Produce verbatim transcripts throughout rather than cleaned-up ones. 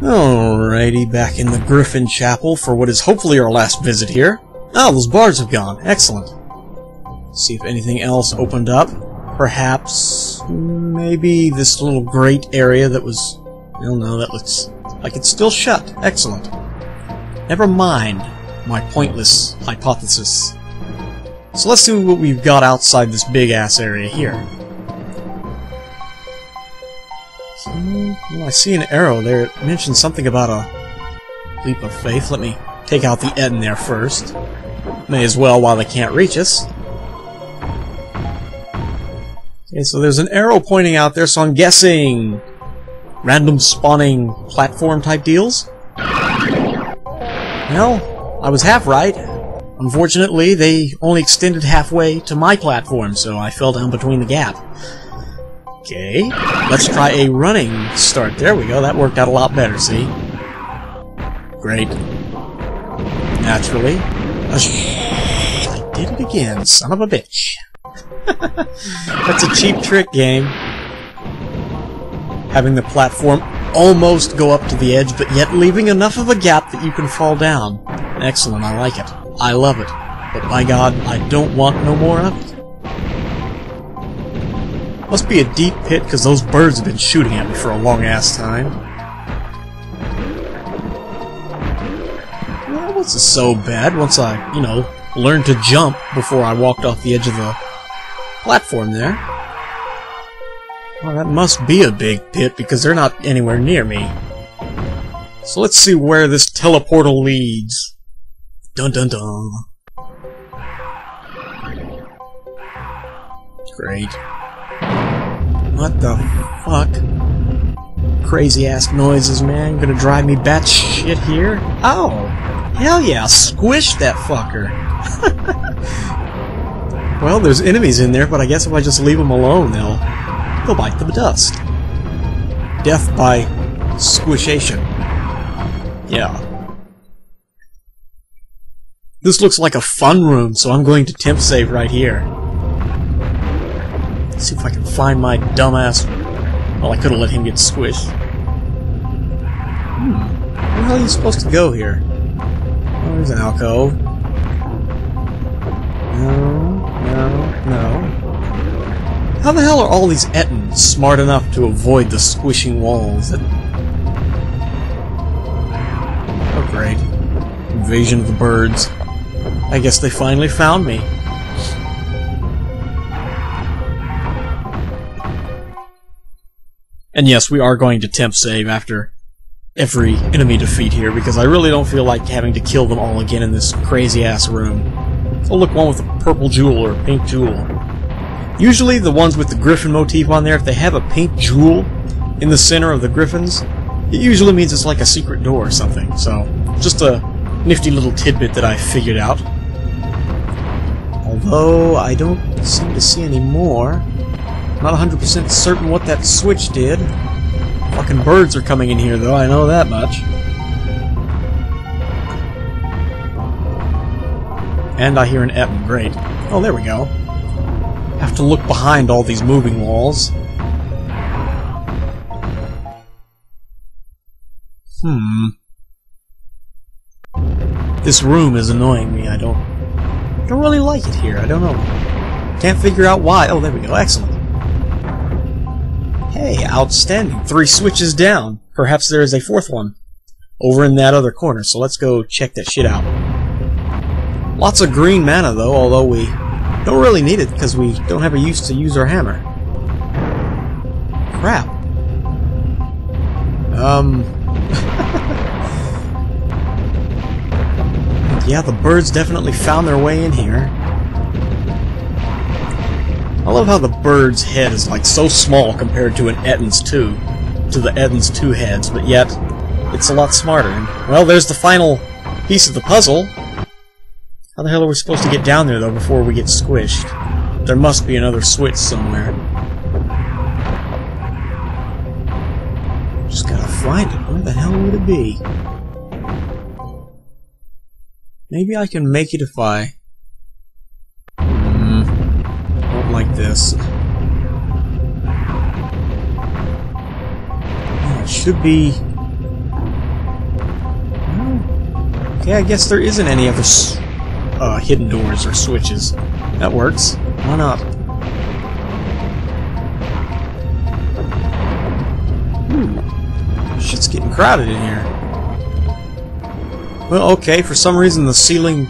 Alrighty, back in the Griffin Chapel for what is hopefully our last visit here. Ah, oh, those bars have gone. Excellent. See if anything else opened up. Perhaps... maybe this little grate area that was... oh no, that looks like it's still shut. Excellent. Never mind my pointless hypothesis. So let's see what we've got outside this big-ass area here. Well, I see an arrow there. It mentions something about a leap of faith. Let me take out the Ettin there first. May as well while they can't reach us. Okay, so there's an arrow pointing out there, so I'm guessing random spawning platform type deals? Well, I was half right. Unfortunately, they only extended halfway to my platform, so I fell down between the gap. Okay, let's try a running start. There we go, that worked out a lot better, see? Great. Naturally. I did it again, son of a bitch. That's a cheap trick game. Having the platform almost go up to the edge, but yet leaving enough of a gap that you can fall down. Excellent, I like it. I love it. But by God, I don't want no more of it. Must be a deep pit, because those birds have been shooting at me for a long-ass time. Well, it wasn't so bad once I, you know, learned to jump before I walked off the edge of the platform there. Well, that must be a big pit, because they're not anywhere near me. So let's see where this teleportal leads. Dun-dun-dun. Great. What the fuck? Crazy ass noises, man. Gonna drive me batshit here. Oh! Hell yeah, squish that fucker! Well, there's enemies in there, but I guess if I just leave them alone, they'll, they'll bite the dust. Death by squishation. Yeah. This looks like a fun room, so I'm going to temp save right here. See if I can find my dumbass. Well, I could have let him get squished. Hmm. Where the hell are you supposed to go here? Oh, there's an alcove. No, no, no. How the hell are all these Ettin smart enough to avoid the squishing walls? That... oh, great. Invasion of the birds. I guess they finally found me. And yes, we are going to temp save after every enemy defeat here, because I really don't feel like having to kill them all again in this crazy-ass room. Oh look, one with a purple jewel or a pink jewel. Usually the ones with the griffin motif on there, if they have a pink jewel in the center of the griffins, it usually means it's like a secret door or something. So, just a nifty little tidbit that I figured out. Although, I don't seem to see any more. Not one hundred percent certain what that switch did. Fucking birds are coming in here, though, I know that much. And I hear an Ettin, great. Oh, there we go. Have to look behind all these moving walls. Hmm. This room is annoying me, I don't... I don't really like it here, I don't know. Can't figure out why. Oh, there we go, excellent. Hey, outstanding. Three switches down. Perhaps there is a fourth one over in that other corner, so let's go check that shit out. Lots of green mana, though, although we don't really need it because we don't have a use to use our hammer. Crap. Um... yeah, the birds definitely found their way in here. I love how the bird's head is like so small compared to an Ettin's two, to the Ettin's two heads, but yet it's a lot smarter. And, well, there's the final piece of the puzzle. How the hell are we supposed to get down there though before we get squished? There must be another switch somewhere. Just gotta find it. Where the hell would it be? Maybe I can make it if I... like this. Oh, should be... Okay, I guess there isn't any other s uh, hidden doors or switches. That works. Why not? Ooh. Shit's getting crowded in here. Well, okay, for some reason the ceiling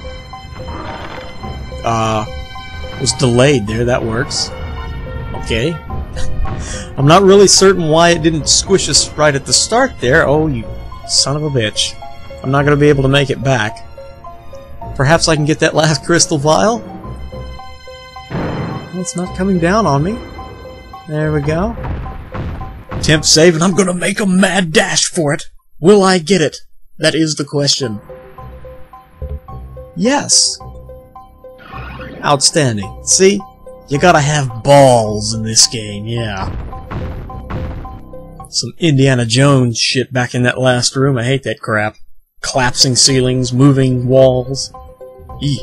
uh, was delayed there. That works. Okay. I'm not really certain why it didn't squish us right at the start there. Oh, you son of a bitch. I'm not going to be able to make it back. Perhaps I can get that last crystal vial? Well, it's not coming down on me. There we go. Temp save, and I'm going to make a mad dash for it. Will I get it? That is the question. Yes. Outstanding. See? You gotta have balls in this game, yeah. Some Indiana Jones shit back in that last room. I hate that crap. Collapsing ceilings, moving walls. Eeh.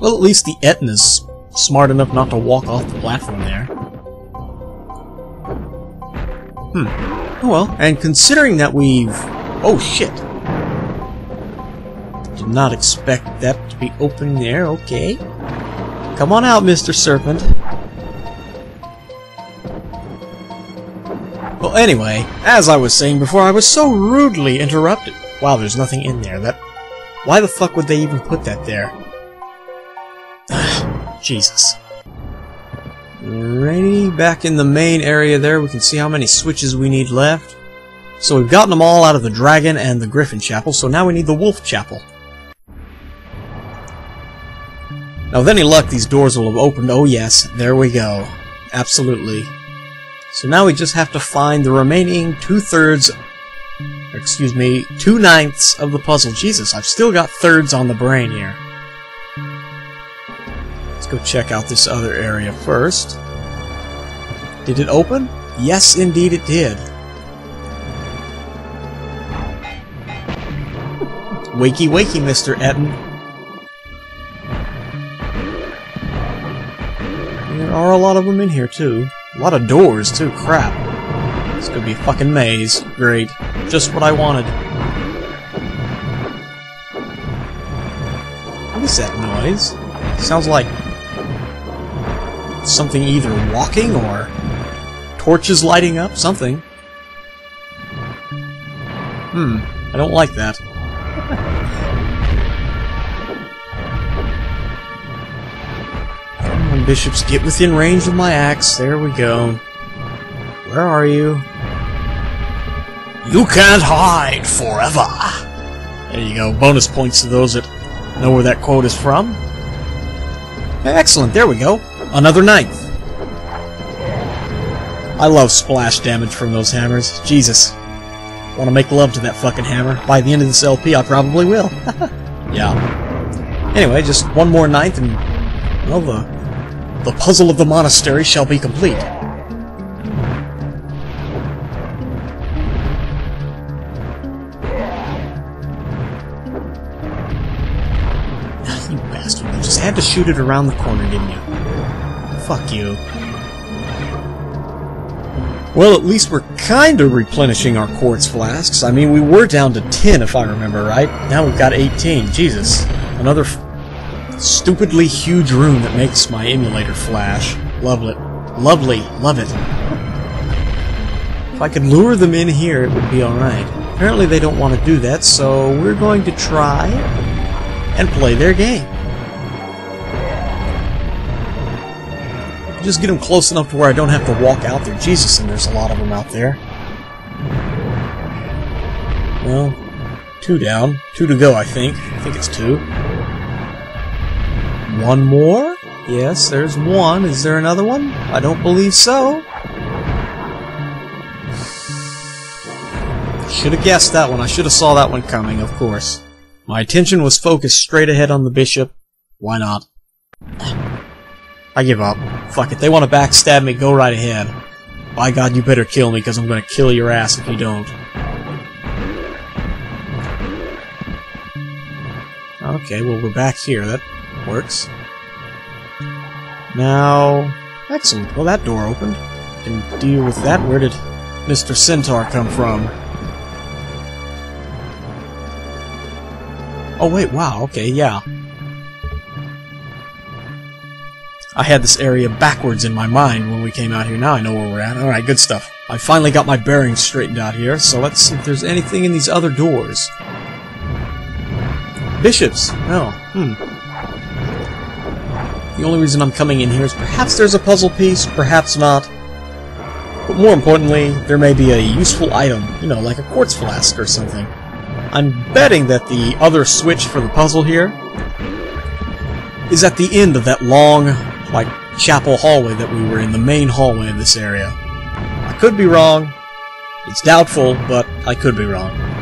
Well, at least the Ettin's smart enough not to walk off the platform there. Hmm. Oh well, and considering that we've... Oh shit! Did not expect that to be open there, okay. Come on out, Mister Serpent. Well, anyway, as I was saying before, I was so rudely interrupted. Wow, there's nothing in there. That... Why the fuck would they even put that there? Jesus. Alrighty, back in the main area there, we can see how many switches we need left. So we've gotten them all out of the Dragon and the Griffin Chapel, so now we need the Wolf Chapel. Now, with any luck, these doors will have opened. Oh yes, there we go. Absolutely. So now we just have to find the remaining two-thirds... Excuse me, two-ninths of the puzzle. Jesus, I've still got thirds on the brain here. Let's go check out this other area first. Did it open? Yes, indeed it did. Wakey, wakey, Mister Ettin. There are a lot of them in here, too. A lot of doors, too. Crap. This could be a fucking maze. Great. Just what I wanted. What is that noise? Sounds like... something either walking or... torches lighting up? Something. Hmm. I don't like that. Bishops, get within range of my axe. There we go. Where are you? You can't hide forever! There you go. Bonus points to those that know where that quote is from. Excellent. There we go. Another ninth. I love splash damage from those hammers. Jesus. Want to make love to that fucking hammer. By the end of this L P, I probably will. Yeah. Anyway, just one more ninth and... well, the... The puzzle of the monastery shall be complete. You bastard. You just had to shoot it around the corner, didn't you? Fuck you. Well, at least we're kinda replenishing our quartz flasks. I mean, we were down to ten, if I remember right. Now we've got eighteen. Jesus. Another... F stupidly huge room that makes my emulator flash. Love it. Lovely. Love it. If I could lure them in here, it would be alright. Apparently they don't want to do that, so we're going to try and play their game. Just get them close enough to where I don't have to walk out there. Jesus, and there's a lot of them out there. Well, two down. Two to go, I think. I think it's two. One more? Yes, there's one. Is there another one? I don't believe so. Should have guessed that one. I should have saw that one coming, of course. My attention was focused straight ahead on the bishop. Why not? I give up. Fuck it. They want to backstab me. Go right ahead. By God, you better kill me, because I'm going to kill your ass if you don't. Okay, well, we're back here. That... works. Now... excellent. Well, that door opened. Can deal with that. Where did... Mister Centaur come from? Oh wait, wow, okay, yeah. I had this area backwards in my mind when we came out here. Now I know where we're at. Alright, good stuff. I finally got my bearings straightened out here, so let's see if there's anything in these other doors. Bishops! Oh, hmm. The only reason I'm coming in here is perhaps there's a puzzle piece, perhaps not. But more importantly, there may be a useful item. You know, like a quartz flask or something. I'm betting that the other switch for the puzzle here is at the end of that long, like, chapel hallway that we were in, the main hallway of this area. I could be wrong. It's doubtful, but I could be wrong.